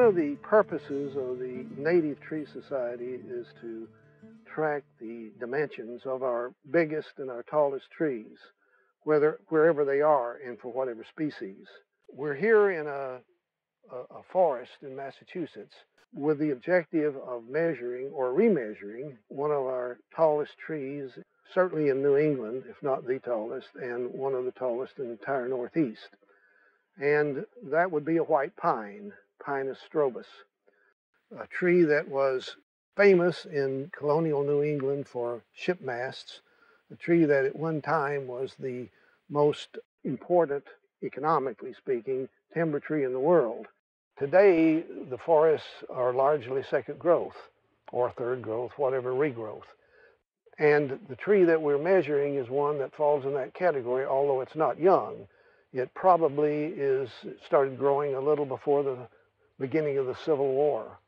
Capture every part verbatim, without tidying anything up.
one of the purposes of the Native Tree Society is to track the dimensions of our biggest and our tallest trees, whether wherever they are and for whatever species. We're here in a, a, a forest in Massachusetts with the objective of measuring or remeasuring one of our tallest trees, certainly in New England, if not the tallest, and one of the tallest in the entire Northeast. And that would be a white pine, Pinus strobus, a tree that was famous in colonial New England for ship masts, a tree that at one time was the most important, economically speaking, timber tree in the world. Today, the forests are largely second growth or third growth, whatever regrowth. And the tree that we're measuring is one that falls in that category, although it's not young. It probably is started growing a little before the beginning of the Civil War.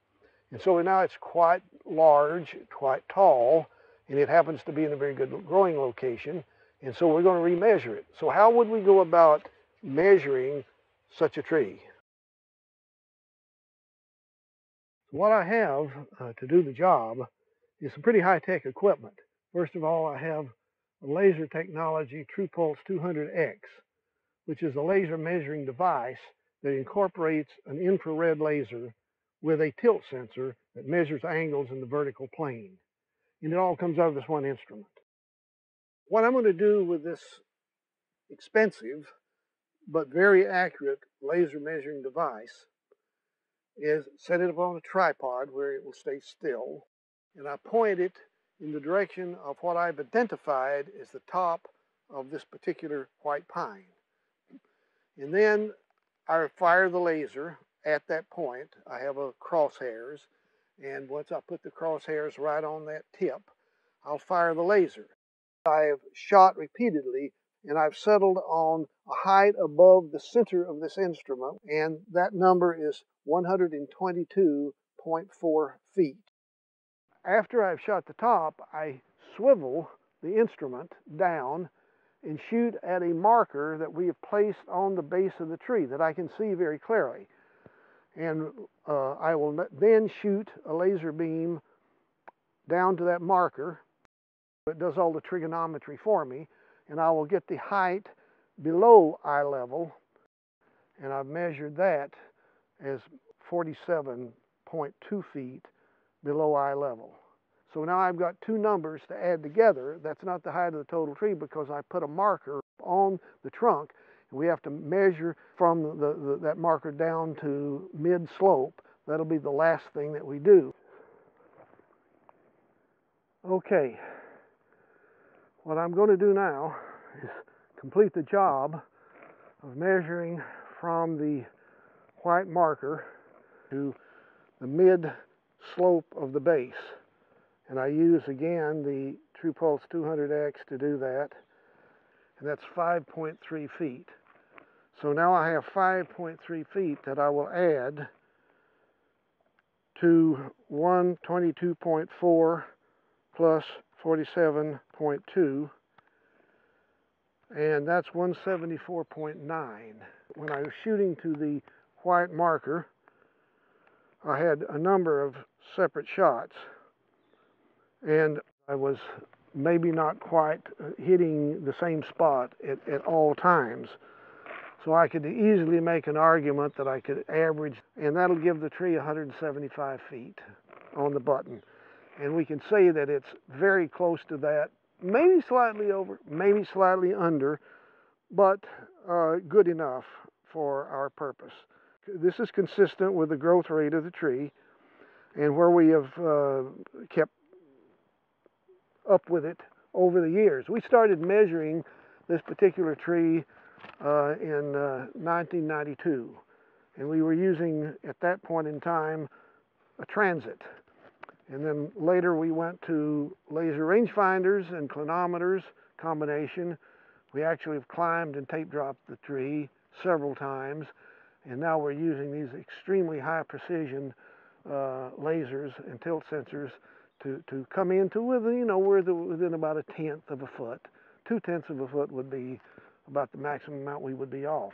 And so now it's quite large, quite tall, and it happens to be in a very good growing location. And so we're going to remeasure it. So how would we go about measuring such a tree? What I have uh, to do the job is some pretty high-tech equipment. First of all, I have a laser technology TruePulse two hundred X, which is a laser measuring device that incorporates an infrared laser with a tilt sensor that measures angles in the vertical plane. And it all comes out of this one instrument. What I'm going to do with this expensive but very accurate laser measuring device is set it up on a tripod where it will stay still, and I point it in the direction of what I've identified as the top of this particular white pine. And then I fire the laser at that point. I have a crosshairs, and once I put the crosshairs right on that tip, I'll fire the laser. I have shot repeatedly, and I've settled on a height above the center of this instrument, and that number is one hundred twenty-two point four feet. After I've shot the top, I swivel the instrument down and shoot at a marker that we have placed on the base of the tree that I can see very clearly. And uh, I will then shoot a laser beam down to that marker. It does all the trigonometry for me, and I will get the height below eye level, and I've measured that as forty-seven point two feet below eye level. So now I've got two numbers to add together. That's not the height of the total tree because I put a marker on the trunk, and we have to measure from the, the, that marker down to mid-slope. That'll be the last thing that we do. Okay, what I'm going to do now is complete the job of measuring from the white marker to the mid-slope of the base. And I use, again, the TruePulse two hundred X to do that, and that's five point three feet. So now I have five point three feet that I will add to one hundred twenty-two point four plus forty-seven point two, and that's one hundred seventy-four point nine. When I was shooting to the white marker, I had a number of separate shots, and I was maybe not quite hitting the same spot at, at all times. So I could easily make an argument that I could average, and that'll give the tree one hundred seventy-five feet on the button. And we can say that it's very close to that, maybe slightly over, maybe slightly under, but uh, good enough for our purpose. This is consistent with the growth rate of the tree, and where we have uh, kept up with it over the years. We started measuring this particular tree uh, in uh, nineteen ninety-two, and we were using, at that point in time, a transit. And then later we went to laser rangefinders and clinometers combination. We actually have climbed and tape dropped the tree several times. And now we're using these extremely high precision uh, lasers and tilt sensors to, to come into within, you know, we're the, within about a tenth of a foot. Two tenths of a foot would be about the maximum amount we would be off.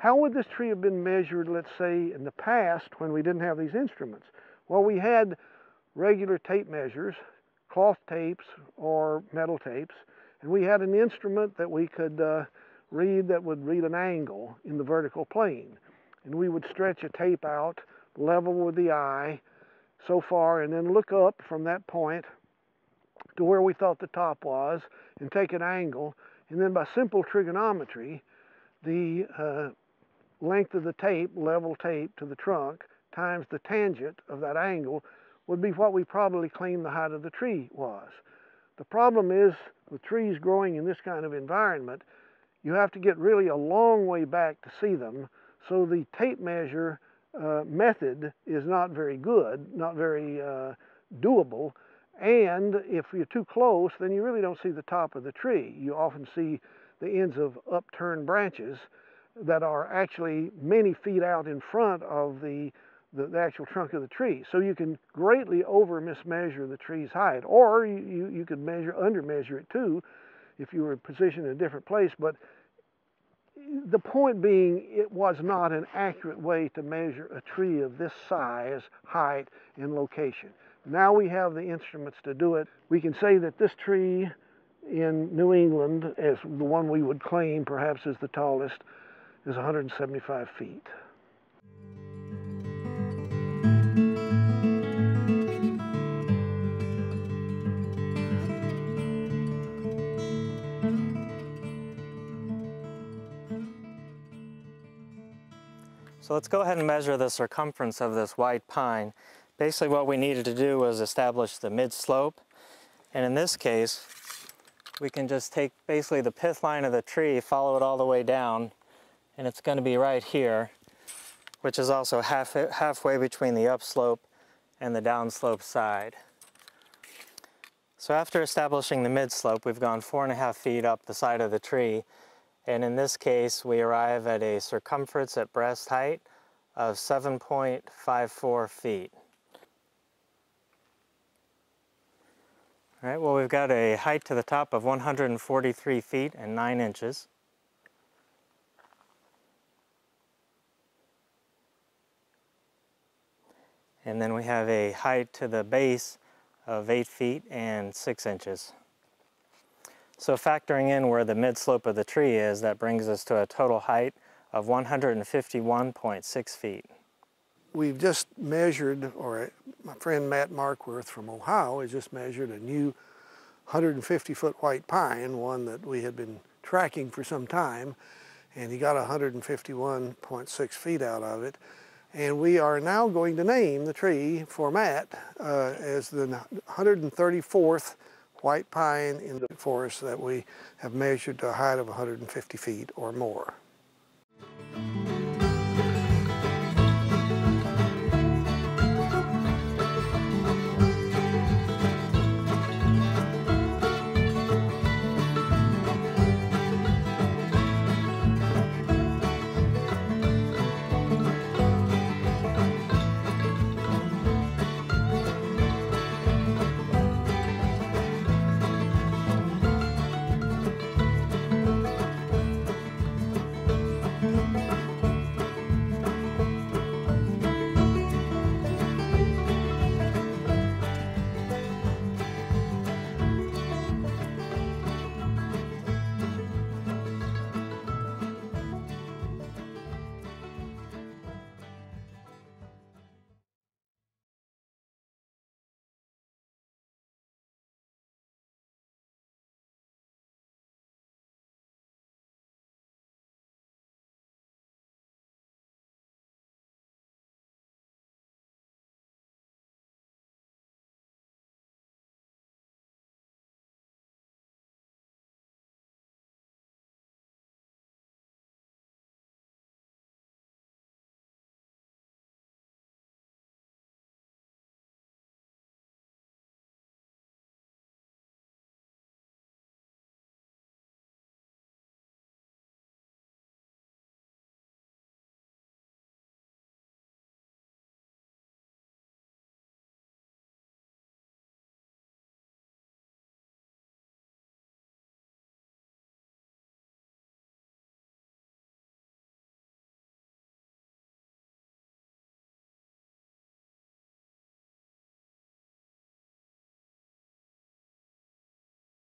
How would this tree have been measured, let's say, in the past when we didn't have these instruments? Well, we had regular tape measures, cloth tapes or metal tapes, and we had an instrument that we could uh, read that would read an angle in the vertical plane. And we would stretch a tape out level with the eye so far and then look up from that point to where we thought the top was and take an angle, and then by simple trigonometry, the uh, length of the tape, level tape to the trunk, times the tangent of that angle would be what we probably claimed the height of the tree was. The problem is with trees growing in this kind of environment, you have to get really a long way back to see them, so the tape measure uh, method is not very good, not very uh, doable, and if you're too close, then you really don't see the top of the tree. You often see the ends of upturned branches that are actually many feet out in front of the, the, the actual trunk of the tree. So you can greatly over mismeasure the tree's height, or you, you, you could measure, undermeasure it too if you were positioned in a different place. But the point being, it was not an accurate way to measure a tree of this size, height, and location. Now we have the instruments to do it. We can say that this tree in New England, as the one we would claim perhaps as the tallest, is one hundred seventy-five feet. So let's go ahead and measure the circumference of this white pine. Basically what we needed to do was establish the mid-slope, and in this case, we can just take basically the pith line of the tree, follow it all the way down, and it's going to be right here, which is also half, halfway between the upslope and the downslope side. So after establishing the midslope, we've gone four and a half feet up the side of the tree, and in this case, we arrive at a circumference at breast height of seven point five four feet. All right, well, we've got a height to the top of one hundred forty-three feet and nine inches. And then we have a height to the base of eight feet and six inches. So factoring in where the mid-slope of the tree is, that brings us to a total height of one hundred fifty-one point six feet. We've just measured, or my friend Matt Markworth from Ohio has just measured a new one hundred fifty foot white pine, one that we had been tracking for some time, and he got one hundred fifty-one point six feet out of it. And we are now going to name the tree for Matt uh, as the one hundred thirty-fourth white pine in the forest that we have measured to a height of one hundred fifty feet or more.